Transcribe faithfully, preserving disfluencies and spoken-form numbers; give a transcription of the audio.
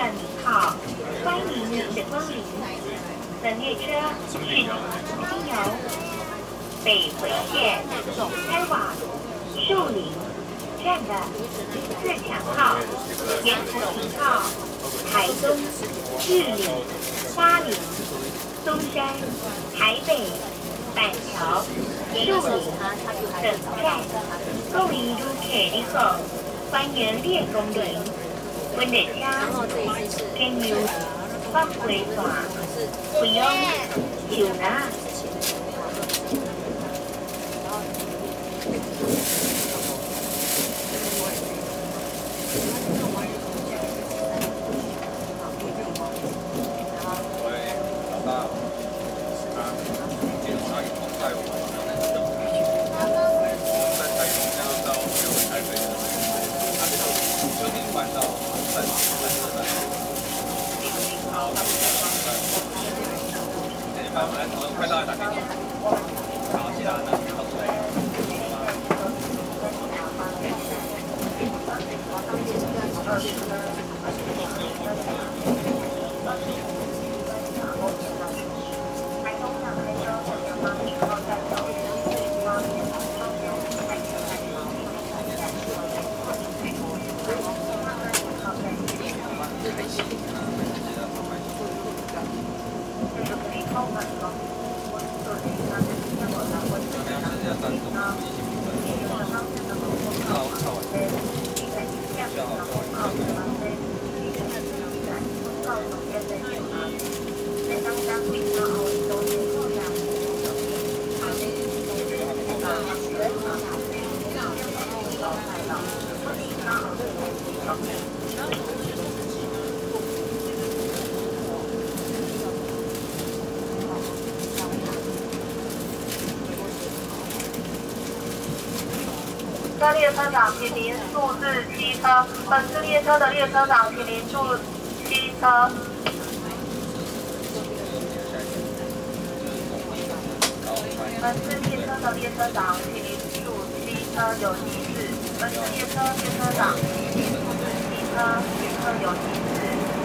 站好，欢迎您的光临。本列车去经由北回线总开往树林站的自强号、延平号、台东、日林、花莲、松山、台北、板桥、树林等站，共一路铁路后，欢迎列公里。 温的家，跟牛放回转，不用久啦。该列车长，请您注至七车。本次列车的列车长，请您注七车。本次列车的列车长，请您注七车有提示。本次列车列车长，请您注七车，列车有提示。